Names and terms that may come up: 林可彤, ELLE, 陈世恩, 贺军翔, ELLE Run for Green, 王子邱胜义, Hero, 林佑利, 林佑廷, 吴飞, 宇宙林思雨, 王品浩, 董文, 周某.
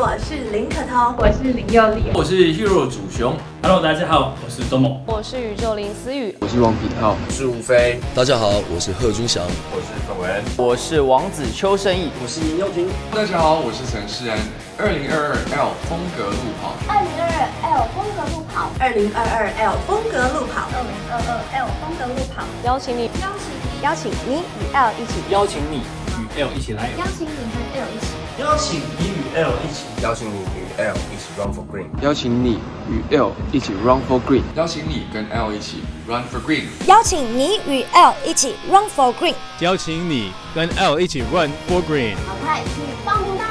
我是林可彤，我是林佑利，我是 Hero 主雄。Hello， 大家好，我是周某，我是宇宙林思雨，我是王品浩，我是吴飞。大家好，我是贺军翔，我是董文，我是王子邱胜义，我是林佑廷。大家好，我是陈世恩。2022 ELLE 风格路跑，2022 ELLE 风格路跑，2022 ELLE 风格路跑，2022 ELLE 风格路跑。邀请你与 ELLE 一起，邀请你与 ELLE 一起来，邀请你和 ELLE 一起。邀请你与 ELLE 一起，邀请你与 ELLE 一起 run for green， 邀请你与 ELLE 一起 run for green， 邀请你跟 ELLE 一起 run for green， 邀请你与 ELLE 一起 run for green， 邀请你跟 ELLE 一起 run for green。好快，去报名吧！